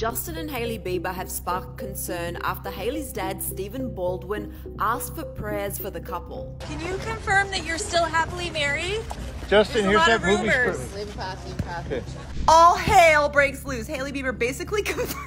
Justin and Hailey Bieber have sparked concern after Hailey's dad, Stephen Baldwin, asked for prayers for the couple. Can you confirm that you're still happily married? Justin, here's that movie script. Live fast, eat fast. Okay. All hell breaks loose. Hailey Bieber basically confirmed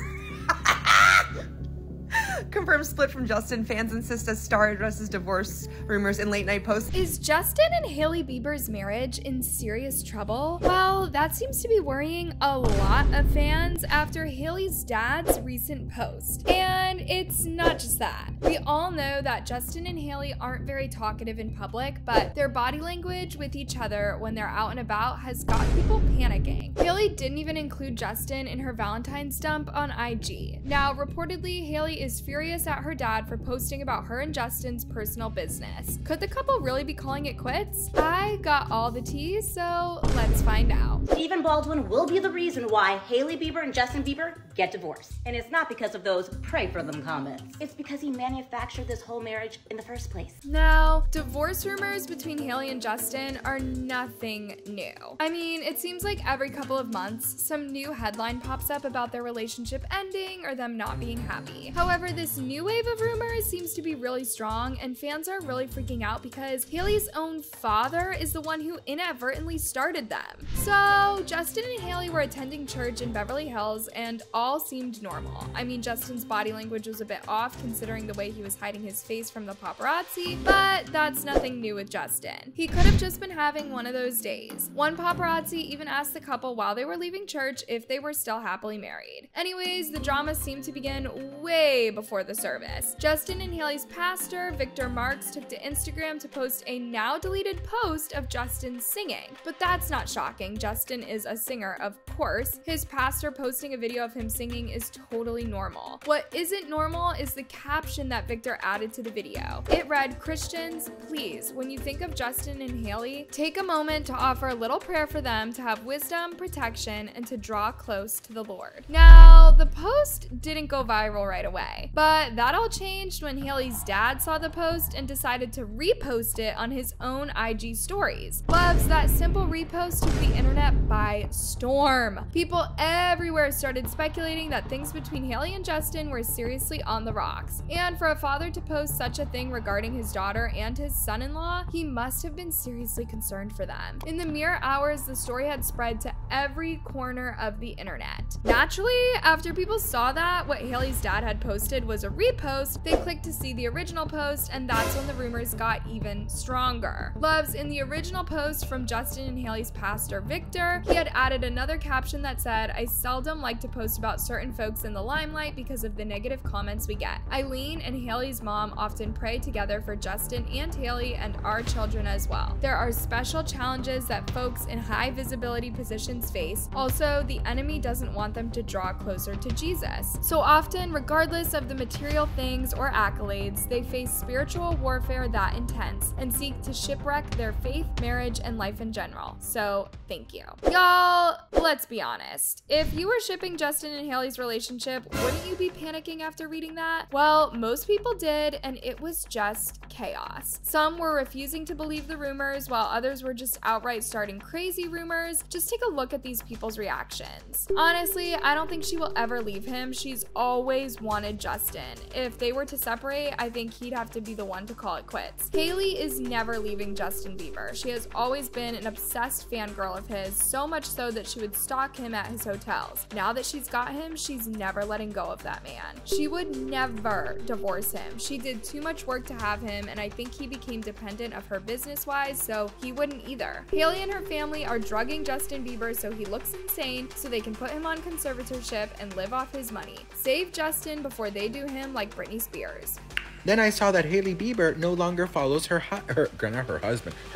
split from Justin. Fans insist as star addresses divorce rumors in late night posts. Is Justin and Hailey Bieber's marriage in serious trouble? Well, that seems to be worrying a lot of fans after Hailey's dad's recent post. And it's not just that. We all know that Justin and Hailey aren't very talkative in public, but their body language with each other when they're out and about has got people panicking. Hailey didn't even include Justin in her Valentine's dump on IG. Now, reportedly, Hailey is furious at her dad for posting about her and Justin's personal business. Could the couple really be calling it quits? I got all the tea, so let's find out. Stephen Baldwin will be the reason why Hailey Bieber and Justin Bieber get divorced. And it's not because of those pray for them comments. It's because he manufactured this whole marriage in the first place. Now, divorce rumors between Hailey and Justin are nothing new. I mean, it seems like every couple of months, some new headline pops up about their relationship ending or them not being happy. However, this new wave of rumors seems to be really strong, and fans are really freaking out because Hailey's own father is the one who inadvertently started them. So, Justin and Hailey were attending church in Beverly Hills, and all seemed normal. I mean, Justin's body language was a bit off considering the way he was hiding his face from the paparazzi, but that's nothing new with Justin. He could have just been having one of those days. One paparazzi even asked the couple while they were leaving church if they were still happily married. Anyways, the drama seemed to begin way before the service. Justin and Hailey's pastor, Victor Marks, took to Instagram to post a now deleted post of Justin singing. But that's not shocking. Justin is a singer, of course. His pastor posting a video of him singing is totally normal. What isn't normal is the caption that Victor added to the video. It read, "Christians, please, when you think of Justin and Hailey, take a moment to offer a little prayer for them to have wisdom, protection, and to draw close to the Lord." Now, the post didn't go viral right away, but that all changed when Hailey's dad saw the post and decided to repost it on his own IG stories. Loves that simple repost took the internet by storm. People everywhere started speculating that things between Hailey and Justin were seriously on the rocks. And for a father to post such a thing regarding his daughter and his son-in-law, he must have been seriously concerned for them. In the mere hours, the story had spread to every corner of the internet. Naturally, after people saw that what Hailey's dad had posted was a repost, they clicked to see the original post, and that's when the rumors got even stronger. Loves, in the original post from Justin and Hailey's pastor, Victor, he had added another caption that said, "I seldom like to post about certain folks in the limelight because of the negative comments we get. Eileen and Hailey's mom often pray together for Justin and Hailey and our children as well. There are special challenges that folks in high visibility positions face. Also, the enemy doesn't want them to draw closer to Jesus. So often, regardless of the material things or accolades, they face spiritual warfare that intense and seek to shipwreck their faith, marriage, and life in general. So thank you." Y'all, let's be honest. If you were shipping Justin and Hailey's relationship, wouldn't you be panicking after reading that? Well, most people did, and it was just chaos. Some were refusing to believe the rumors, while others were just outright starting crazy rumors. Just take a look at these people's reactions. Honestly, I don't think she will ever leave him. She's always wanted Justin. If they were to separate, I think he'd have to be the one to call it quits. Hailey is never leaving Justin Bieber. She has always been an obsessed fangirl of his, so much so that she would stalk him at his hotels. Now that she's got him, she's never letting go of that man. She would never divorce him. She did too much work to have him, and I think he became dependent of her business-wise, so he wouldn't either. Hailey and her family are drugging Justin Bieber so he looks insane so they can put him on conservatorship and live off his money. Save Justin before they do him like Britney Spears. Then I saw that Hailey Bieber no longer follows her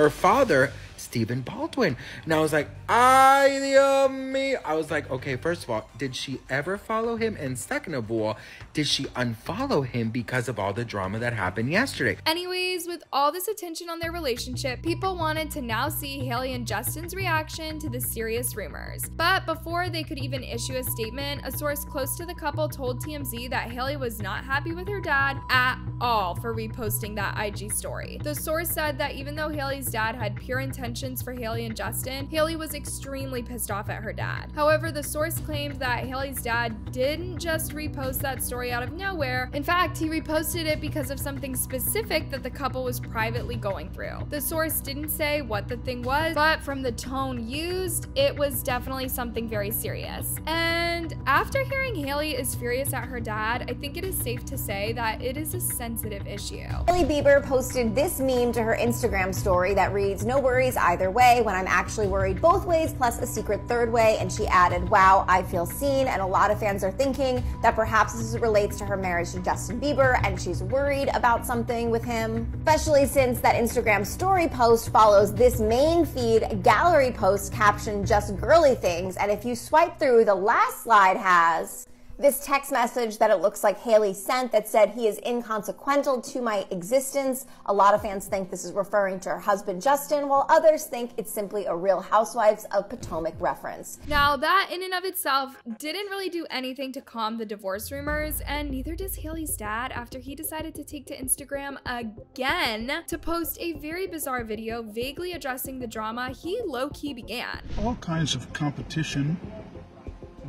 father, Stephen Baldwin. And I was like, yummy. I was like, okay, first of all, did she ever follow him? And second of all, did she unfollow him because of all the drama that happened yesterday? Anyways, with all this attention on their relationship, people wanted to now see Hailey and Justin's reaction to the serious rumors. But before they could even issue a statement, a source close to the couple told TMZ that Hailey was not happy with her dad at all for reposting that IG story. The source said that even though Hailey's dad had pure intention intentions for Hailey and Justin, Hailey was extremely pissed off at her dad. However, the source claimed that Hailey's dad didn't just repost that story out of nowhere. In fact, he reposted it because of something specific that the couple was privately going through. The source didn't say what the thing was, but from the tone used, it was definitely something very serious. And after hearing Hailey is furious at her dad, I think it is safe to say that it is a sensitive issue. Hailey Bieber posted this meme to her Instagram story that reads, "No worries either way, when I'm actually worried both ways, plus a secret third way," and she added, "Wow, I feel seen," and a lot of fans are thinking that perhaps this relates to her marriage to Justin Bieber and she's worried about something with him, especially since that Instagram story post follows this main feed gallery post captioned "Just Girly Things," and if you swipe through, the last slide has this text message that it looks like Hailey sent that said, "He is inconsequential to my existence." A lot of fans think this is referring to her husband Justin, while others think it's simply a Real Housewives of Potomac reference. Now that in and of itself didn't really do anything to calm the divorce rumors, and neither does Hailey's dad after he decided to take to Instagram again to post a very bizarre video vaguely addressing the drama he low-key began. "All kinds of competition,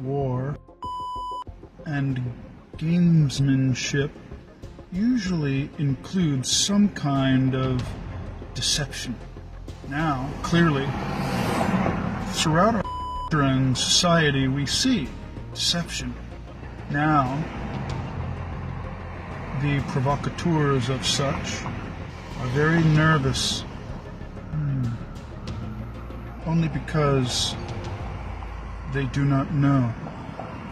war, and gamesmanship usually includes some kind of deception. Now, clearly, throughout our culture and society, we see deception. Now, the provocateurs of such are very nervous, only because they do not know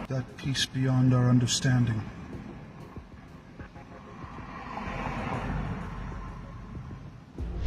that peace beyond our understanding .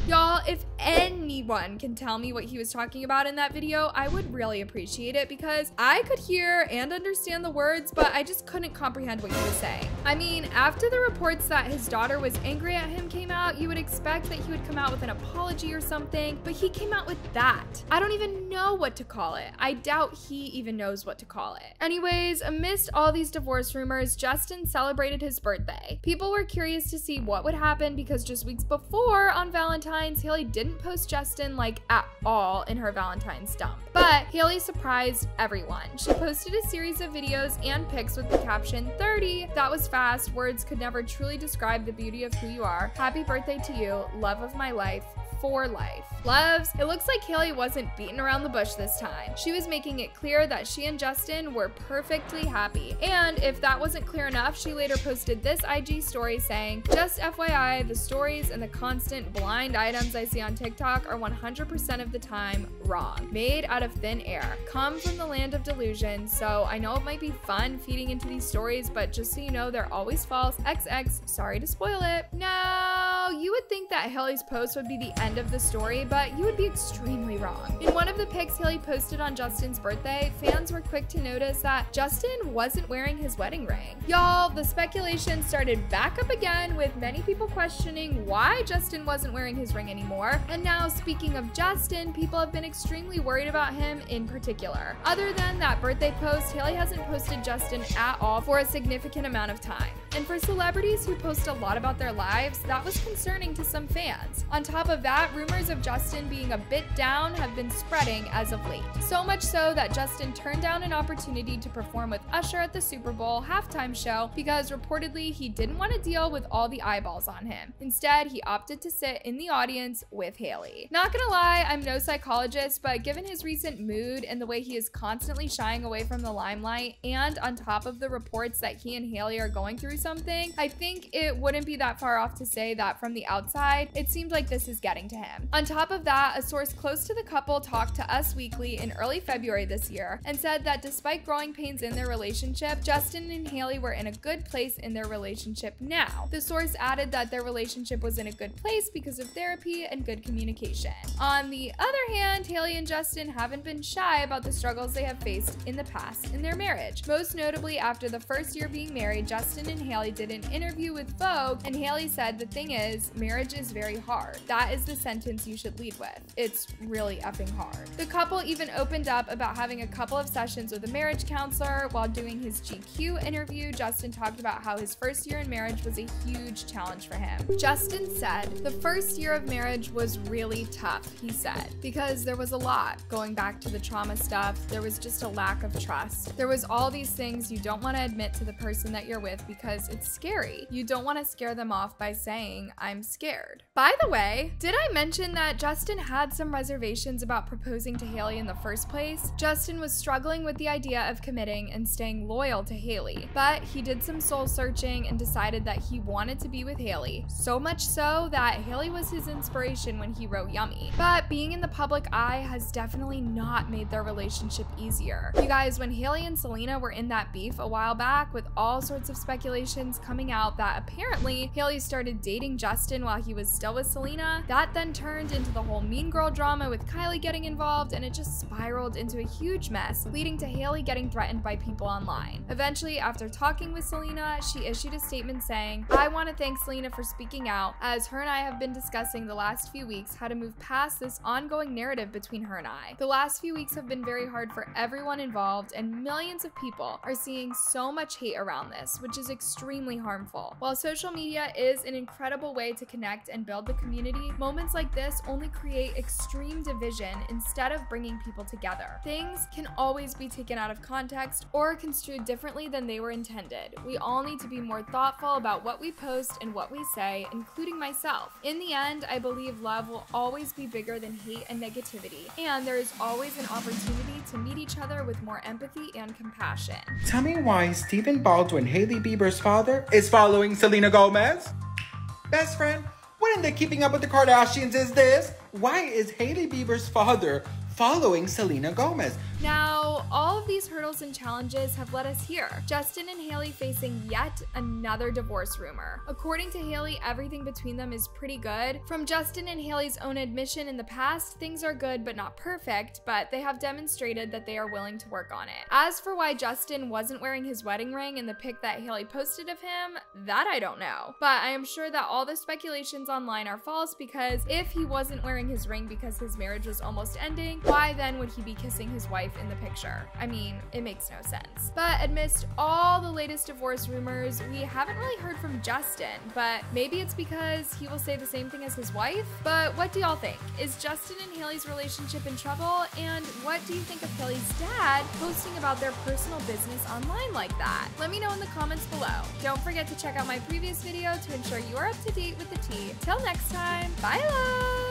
Y'all, if anyone can tell me what he was talking about in that video, I would really appreciate it, because I could hear and understand the words, but I just couldn't comprehend what he was saying. I mean, after the reports that his daughter was angry at him came out, you would expect that he would come out with an apology or something, but he came out with that. I don't even know what to call it. I doubt he even knows what to call it. Anyways, amidst all these divorce rumors, Justin celebrated his birthday. People were curious to see what would happen because just weeks before, on Valentine's, Hailey didn't post Justin like at all in her Valentine's dump. But Hailey surprised everyone. She posted a series of videos and pics with the caption, "30, that was fast, words could never truly describe the beauty of who you are. Happy birthday to you, love of my life, for life." Loves, it looks like Hailey wasn't beaten around the bush this time. She was making it clear that she and Justin were perfectly happy. And if that wasn't clear enough, she later posted this IG story saying, "Just FYI, the stories and the constant blind items I see on TikTok are 100% of the time wrong, made out of thin air, come from the land of delusion. So I know it might be fun feeding into these stories, but just so you know, they're always false. XX, sorry to spoil it." Now, you would think that Hailey's post would be the end of the story, but you would be extremely wrong. In one of the pics Hailey posted on Justin's birthday, fans were quick to notice that Justin wasn't wearing his wedding ring. Y'all, the speculation started back up again, with many people questioning why Justin wasn't wearing his ring anymore. And now, speaking of Justin, people have been extremely worried about him in particular. Other than that birthday post, Hailey hasn't posted Justin at all for a significant amount of time. And for celebrities who post a lot about their lives, that was concerning to some fans. On top of that, rumors of Justin being a bit down have been spreading as of late. So much so that Justin turned down an opportunity to perform with Usher at the Super Bowl halftime show because reportedly he didn't want to deal with all the eyeballs on him. Instead, he opted to sit in the audience with Hailey. Not gonna lie, I'm no psychologist, but given his recent mood and the way he is constantly shying away from the limelight, and on top of the reports that he and Hailey are going through something, I think it wouldn't be that far off to say that from the outside, it seemed like this is getting to him. On top of that, a source close to the couple talked to Us Weekly in early February this year and said that despite growing pains in their relationship, Justin and Hailey were in a good place in their relationship now. The source added that their relationship was in a good place because of therapy and good communication. On the other hand, Hailey and Justin haven't been shy about the struggles they have faced in the past in their marriage. Most notably, after the first year being married, Justin and Hailey did an interview with Vogue, and Hailey said, "The thing is, says, marriage is very hard. That is the sentence you should lead with. It's really effing hard. The couple even opened up about having a couple of sessions with a marriage counselor. While doing his GQ interview, Justin talked about how his first year in marriage was a huge challenge for him. Justin said, the first year of marriage was really tough, he said, because there was a lot. Going back to the trauma stuff, there was just a lack of trust. There was all these things you don't want to admit to the person that you're with because it's scary. You don't want to scare them off by saying, I'm scared. By the way, did I mention that Justin had some reservations about proposing to Hailey in the first place? Justin was struggling with the idea of committing and staying loyal to Hailey, but he did some soul searching and decided that he wanted to be with Hailey. So much so that Hailey was his inspiration when he wrote Yummy. But being in the public eye has definitely not made their relationship easier. You guys, when Hailey and Selena were in that beef a while back, with all sorts of speculations coming out that apparently Hailey started dating Justin while he was still with Selena, that then turned into the whole mean girl drama with Kylie getting involved, and it just spiraled into a huge mess, leading to Hailey getting threatened by people online. Eventually, after talking with Selena, she issued a statement saying, I want to thank Selena for speaking out, as her and I have been discussing the last few weeks how to move past this ongoing narrative between her and I. The last few weeks have been very hard for everyone involved, and millions of people are seeing so much hate around this, which is extremely harmful. While social media is an incredible way to connect and build the community, moments like this only create extreme division instead of bringing people together. Things can always be taken out of context or construed differently than they were intended. We all need to be more thoughtful about what we post and what we say, including myself. In the end, I believe love will always be bigger than hate and negativity, and there is always an opportunity to meet each other with more empathy and compassion. Tell me why Stephen Baldwin, Hailey Bieber's father, is following Selena Gomez? Best friend, what in the Keeping Up With The Kardashians is this? Why is Hailey Bieber's father following Selena Gomez? Now, all of these hurdles and challenges have led us here. Justin and Hailey facing yet another divorce rumor. According to Hailey, everything between them is pretty good. From Justin and Hailey's own admission in the past, things are good but not perfect, but they have demonstrated that they are willing to work on it. As for why Justin wasn't wearing his wedding ring in the pic that Hailey posted of him, that I don't know. But I am sure that all the speculations online are false, because if he wasn't wearing his ring because his marriage was almost ending, why then would he be kissing his wife in the picture? I mean, it makes no sense. But amidst all the latest divorce rumors, we haven't really heard from Justin, but maybe it's because he will say the same thing as his wife? But what do y'all think? Is Justin and Hailey's relationship in trouble? And what do you think of Hailey's dad posting about their personal business online like that? Let me know in the comments below. Don't forget to check out my previous video to ensure you are up to date with the tea. Till next time, bye love!